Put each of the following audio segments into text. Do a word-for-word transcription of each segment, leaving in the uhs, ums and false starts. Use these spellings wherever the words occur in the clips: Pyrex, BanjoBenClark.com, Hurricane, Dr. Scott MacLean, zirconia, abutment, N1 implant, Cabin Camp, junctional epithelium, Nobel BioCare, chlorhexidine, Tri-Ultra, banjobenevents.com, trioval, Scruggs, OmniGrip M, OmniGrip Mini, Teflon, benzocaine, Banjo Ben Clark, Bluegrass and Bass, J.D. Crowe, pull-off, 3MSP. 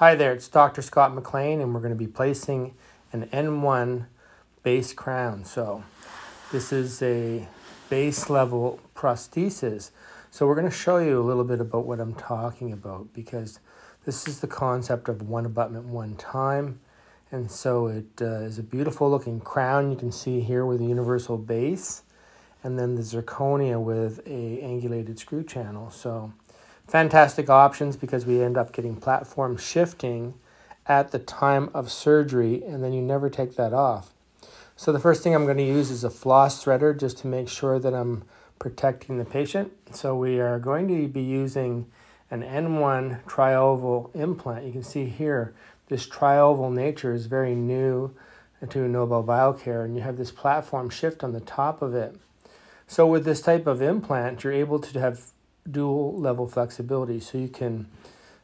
Hi there, it's Doctor Scott MacLean, and we're going to be placing an N one base crown. So this is a base level prosthesis. So we're going to show you a little bit about what I'm talking about, because this is the concept of one abutment, one time. And so it uh, is a beautiful looking crown. You can see here with a universal base, and then the zirconia with a angulated screw channel. So fantastic options, because we end up getting platform shifting at the time of surgery, and then you never take that off. So the first thing I'm going to use is a floss threader, just to make sure that I'm protecting the patient. So we are going to be using an N one trioval implant. You can see here, this trioval nature is very new to Nobel BioCare, and you have this platform shift on the top of it. So with this type of implant, you're able to have dual level flexibility, so you can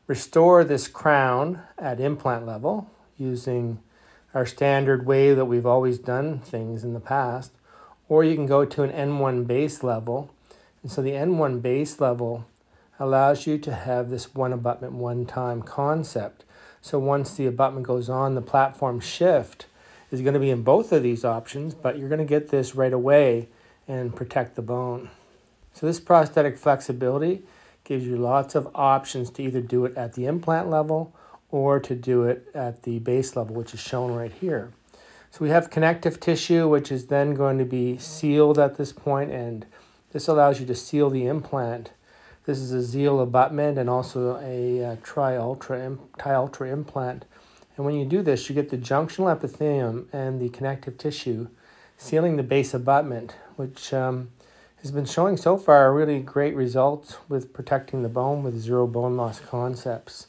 restore this crown at implant level using our standard way that we've always done things in the past, or you can go to an N one base level. And so the N one base level allows you to have this one abutment, one time concept. So once the abutment goes on, the platform shift is going to be in both of these options, but you're going to get this right away and protect the bone. So this prosthetic flexibility gives you lots of options to either do it at the implant level or to do it at the base level, which is shown right here. So we have connective tissue, which is then going to be sealed at this point, and this allows you to seal the implant. This is a Zeal abutment and also a uh, Tri-Ultra Tri-Ultra implant. And when you do this, you get the junctional epithelium and the connective tissue sealing the base abutment, which um, has been showing so far really great results with protecting the bone with zero bone loss concepts.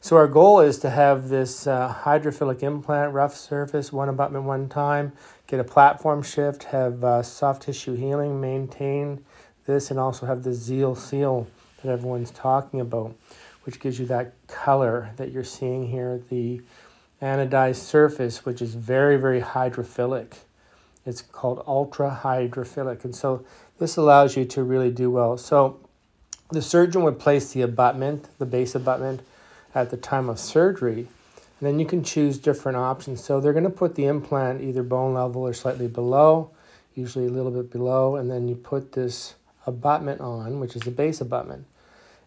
So our goal is to have this uh, hydrophilic implant, rough surface, one abutment, one time, get a platform shift, have uh, soft tissue healing, maintain this, and also have the Zeal seal that everyone's talking about, which gives you that color that you're seeing here, the anodized surface, which is very, very hydrophilic. It's called ultra hydrophilic, and so this allows you to really do well. So the surgeon would place the abutment, the base abutment, at the time of surgery, and then you can choose different options. So they're going to put the implant either bone level or slightly below, usually a little bit below, and then you put this abutment on, which is the base abutment.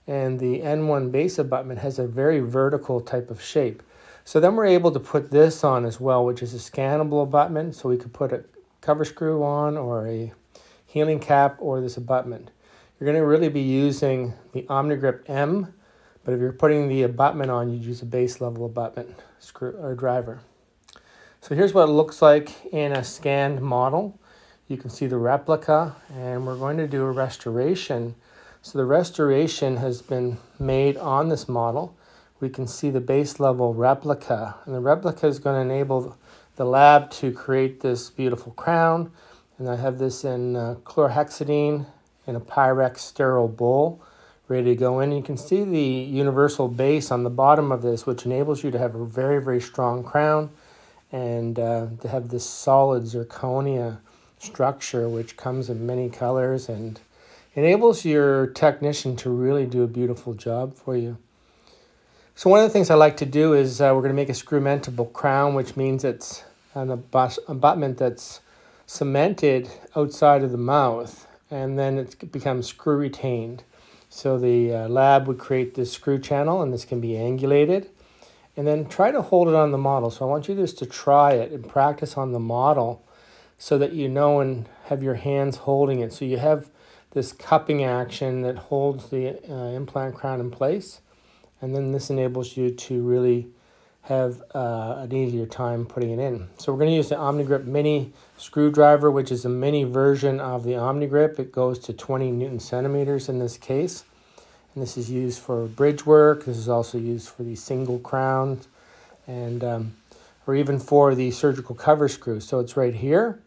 And the N one base abutment has a very vertical type of shape. So then we're able to put this on as well, which is a scannable abutment, so we could put a cover screw on or a healing cap or this abutment. You're going to really be using the OmniGrip M, but if you're putting the abutment on, you'd use a base level abutment screw or driver. So here's what it looks like in a scanned model. You can see the replica, and we're going to do a restoration. So the restoration has been made on this model. We can see the base level replica, and the replica is going to enable the lab to create this beautiful crown. And I have this in uh, chlorhexidine in a Pyrex sterile bowl, ready to go in. You can see the universal base on the bottom of this, which enables you to have a very, very strong crown, and uh, to have this solid zirconia structure, which comes in many colors and enables your technician to really do a beautiful job for you. So one of the things I like to do is uh, we're going to make a screw-mentable crown, which means it's an abutment that's cemented outside of the mouth, and then it becomes screw-retained. So the uh, lab would create this screw channel, and this can be angulated. And then try to hold it on the model. So I want you just to try it and practice on the model so that you know and have your hands holding it. So you have this cupping action that holds the uh, implant crown in place. And then this enables you to really have uh, an easier time putting it in. So we're going to use the OmniGrip Mini screwdriver, which is a mini version of the OmniGrip. It goes to twenty newton centimeters in this case. And this is used for bridge work. This is also used for the single crown, and um, or even for the surgical cover screw. So it's right here.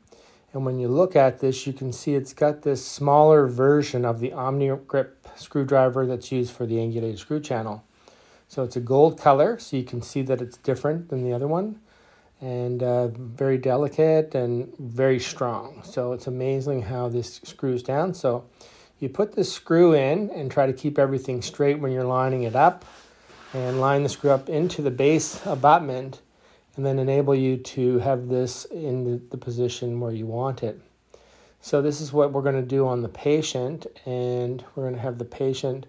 And when you look at this, you can see it's got this smaller version of the OmniGrip screwdriver that's used for the angulated screw channel. So it's a gold color, so you can see that it's different than the other one, and uh, very delicate and very strong. So it's amazing how this screws down. So you put this screw in and try to keep everything straight when you're lining it up. and line the screw up into the base abutment, and then enable you to have this in the, the position where you want it. So this is what we're going to do on the patient, and we're going to have the patient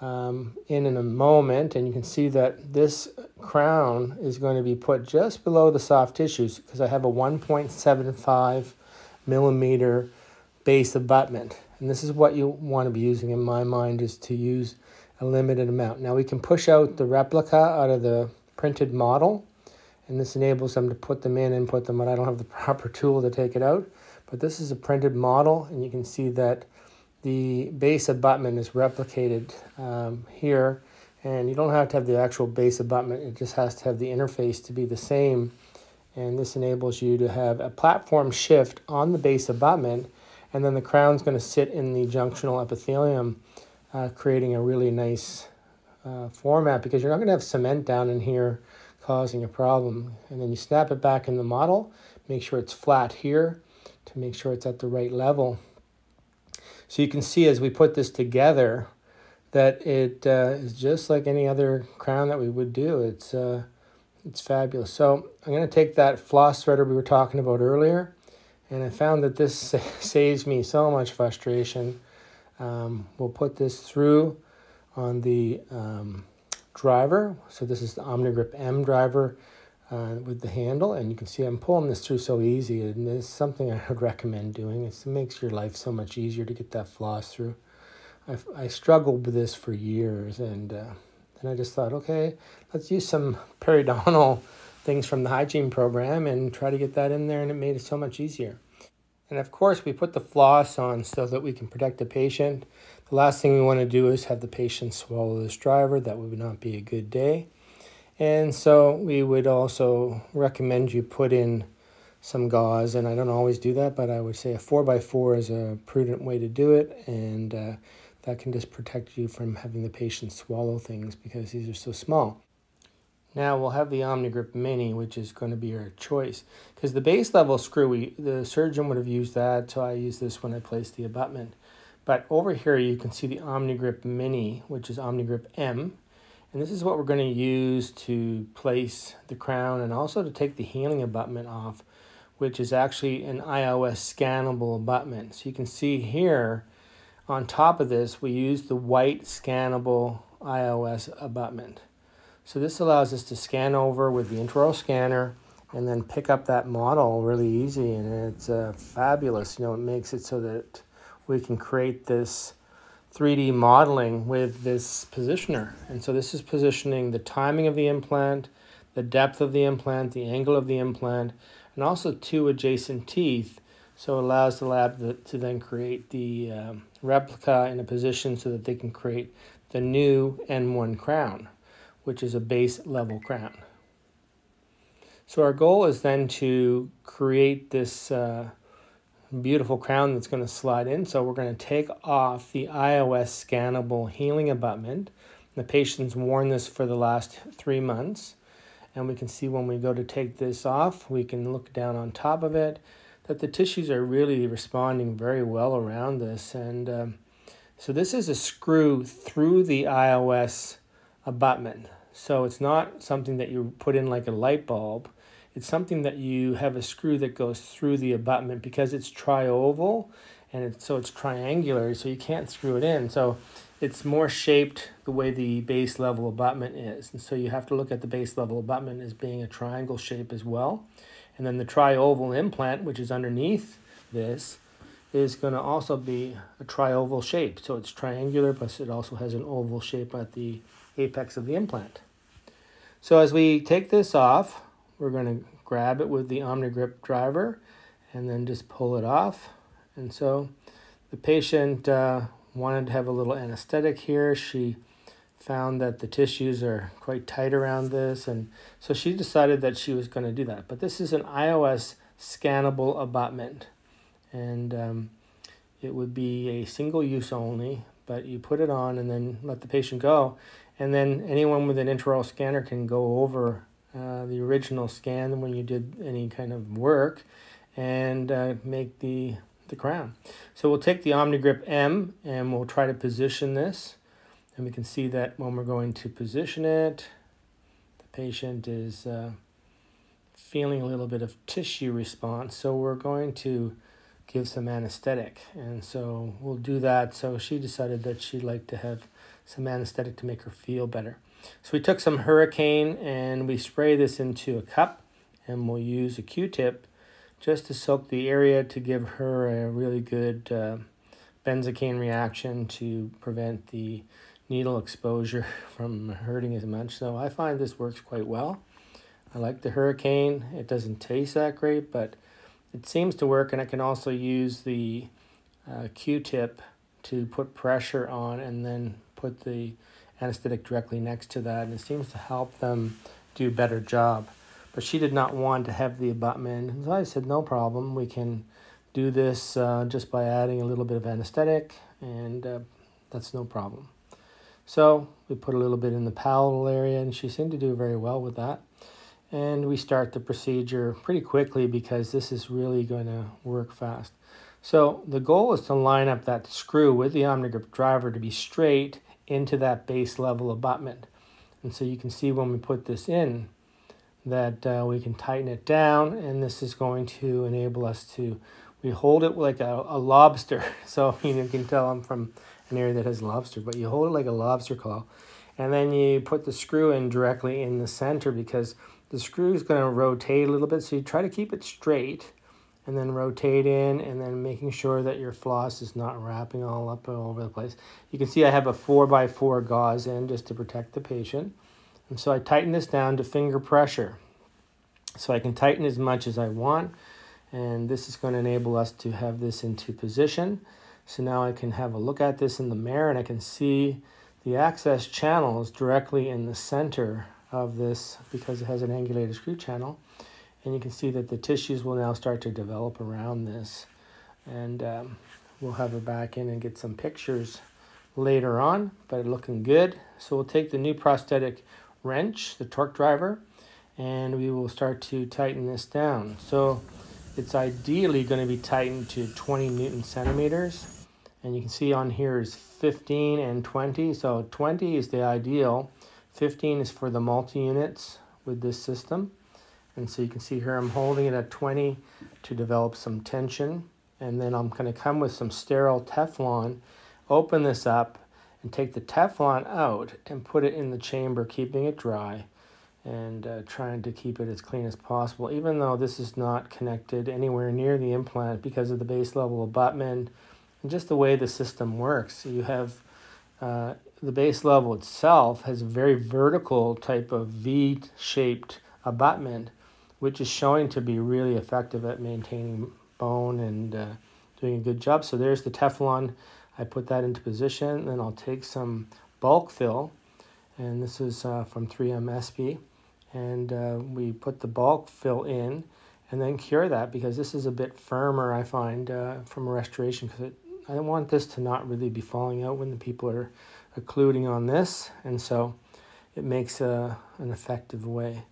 um, in in a moment, and you can see that this crown is going to be put just below the soft tissues because I have a one point seven five millimeter base abutment, and this is what you want to be using in my mind, is to use a limited amount. Now we can push out the replica out of the printed model, and this enables them to put them in and put them out. I don't have the proper tool to take it out, but this is a printed model, and you can see that the base abutment is replicated um, here, and you don't have to have the actual base abutment. It just has to have the interface to be the same, and this enables you to have a platform shift on the base abutment, and then the crown's going to sit in the junctional epithelium, uh, creating a really nice uh, format, because you're not going to have cement down in here causing a problem. And then you snap it back in the model, make sure it's flat here to make sure it's at the right level. So you can see as we put this together that it uh, is just like any other crown that we would do. It's, uh, it's fabulous. So I'm going to take that floss threader we were talking about earlier, and I found that this saves me so much frustration. Um, we'll put this through on the um, driver. So this is the OmniGrip M driver uh, with the handle, and you can see I'm pulling this through so easy, and it's something I would recommend doing. It's, it makes your life so much easier to get that floss through. I've, I struggled with this for years, and uh, then I just thought, okay, let's use some periodontal things from the hygiene program and try to get that in there, and it made it so much easier. And of course we put the floss on so that we can protect the patient. The last thing we want to do is have the patient swallow this driver. That would not be a good day. And so we would also recommend you put in some gauze, and I don't always do that, but I would say a four by four is a prudent way to do it, and uh, that can just protect you from having the patient swallow things because these are so small. Now we'll have the OmniGrip Mini, which is going to be our choice, because the base level screw, we, the surgeon would have used that, so I use this when I place the abutment. But over here you can see the OmniGrip Mini, which is OmniGrip M, and this is what we're going to use to place the crown and also to take the healing abutment off, which is actually an I O S scannable abutment. So you can see here on top of this we use the white scannable I O S abutment. So this allows us to scan over with the intraoral scanner and then pick up that model really easy, and it's uh, fabulous. You know, it makes it so that we can create this three D modeling with this positioner. And so this is positioning the timing of the implant, the depth of the implant, the angle of the implant, and also two adjacent teeth. So it allows the lab to then create the um, replica in a position so that they can create the new N one crown, which is a base level crown. So our goal is then to create this uh, beautiful crown that's going to slide in. So we're going to take off the I O S scannable healing abutment. The patient's worn this for the last three months. And we can see when we go to take this off, we can look down on top of it, that the tissues are really responding very well around this. And um, so this is a screw through the I O S abutment. So it's not something that you put in like a light bulb. It's something that you have a screw that goes through the abutment because it's trioval, and it's, so it's triangular, so you can't screw it in. So it's more shaped the way the base level abutment is. And so you have to look at the base level abutment as being a triangle shape as well. And then the trioval implant, which is underneath this, is going to also be a trioval shape. So it's triangular, but it also has an oval shape at the apex of the implant. So as we take this off, we're going to grab it with the OmniGrip driver and then just pull it off. And so the patient uh, wanted to have a little anesthetic here. She found that the tissues are quite tight around this, and so she decided that she was going to do that. But this is an I O S scannable abutment, and um, it would be a single use only, but you put it on and then let the patient go. And then anyone with an intraoral scanner can go over uh, the original scan when you did any kind of work and uh, make the, the crown. So we'll take the OmniGrip M and we'll try to position this. And we can see that when we're going to position it, the patient is uh, feeling a little bit of tissue response. So we're going to give some anesthetic. And so we'll do that. So she decided that she'd like to have some anesthetic to make her feel better. So we took some Hurricane and we spray this into a cup, and we'll use a Q-tip just to soak the area to give her a really good uh, benzocaine reaction to prevent the needle exposure from hurting as much. So I find this works quite well. I like the Hurricane. It doesn't taste that great, but it seems to work, and I can also use the uh, Q-tip to put pressure on and then put the anesthetic directly next to that, and it seems to help them do a better job. But she did not want to have the abutment, so I said, no problem. We can do this uh, just by adding a little bit of anesthetic, and uh, that's no problem. So we put a little bit in the palatal area, and she seemed to do very well with that. And we start the procedure pretty quickly because this is really going to work fast. So the goal is to line up that screw with the OmniGrip driver to be straight into that base level abutment. And so you can see when we put this in that uh, we can tighten it down, and this is going to enable us to, we hold it like a, a lobster. So you know, you can tell I'm from an area that has lobster, but you hold it like a lobster claw. And then you put the screw in directly in the center because the screw is going to rotate a little bit, so you try to keep it straight and then rotate in, and then making sure that your floss is not wrapping all up all over the place. You can see I have a four by four gauze in just to protect the patient. And so I tighten this down to finger pressure. So I can tighten as much as I want, and this is going to enable us to have this into position. So now I can have a look at this in the mirror, and I can see the access channels directly in the center of this because it has an angulated screw channel, and you can see that the tissues will now start to develop around this, and um, we'll have her back in and get some pictures later on, but looking good. So we'll take the new prosthetic wrench, the torque driver, and we will start to tighten this down. So it's ideally going to be tightened to twenty newton centimeters, and you can see on here is fifteen and twenty. So twenty is the ideal. fifteen is for the multi-units with this system. And so you can see here I'm holding it at twenty to develop some tension. And then I'm going to come with some sterile Teflon, open this up, and take the Teflon out and put it in the chamber, keeping it dry and uh, trying to keep it as clean as possible, even though this is not connected anywhere near the implant because of the base level abutment and just the way the system works. So you have uh, the base level itself has a very vertical type of V-shaped abutment, which is showing to be really effective at maintaining bone and uh, doing a good job. So there's the Teflon. I put that into position. Then I'll take some bulk fill, and this is uh, from three M S P, and uh, we put the bulk fill in and then cure that because this is a bit firmer, I find, uh, from a restoration, because I don't want this to not really be falling out when the people are occluding on this, and so it makes a, an effective way.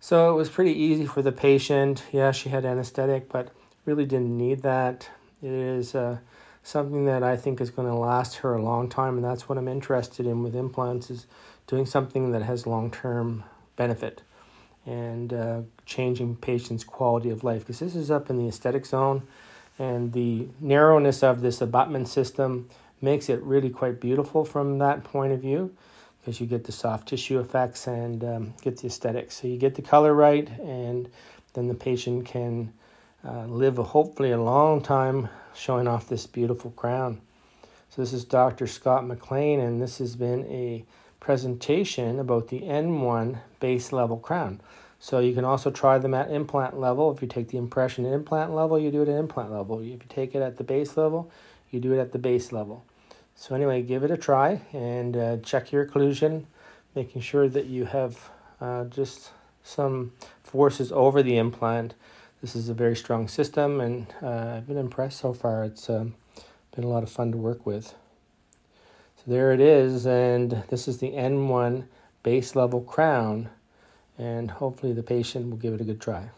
So it was pretty easy for the patient. Yeah, she had anesthetic, but really didn't need that. It is uh, something that I think is going to last her a long time, and that's what I'm interested in with implants, is doing something that has long-term benefit and uh, changing patients' quality of life, because this is up in the aesthetic zone, and the narrowness of this abutment system makes it really quite beautiful from that point of view, because you get the soft tissue effects and um, get the aesthetics. So you get the color right, and then the patient can uh, live a, hopefully a long time showing off this beautiful crown. So this is Doctor Scott MacLean, and this has been a presentation about the N one base level crown. So you can also try them at implant level. If you take the impression at implant level, you do it at implant level. If you take it at the base level, you do it at the base level. So anyway, give it a try and uh, check your occlusion, making sure that you have uh, just some forces over the implant. This is a very strong system, and uh, I've been impressed so far. It's um, been a lot of fun to work with. So there it is, and this is the N one base level crown, and hopefully the patient will give it a good try.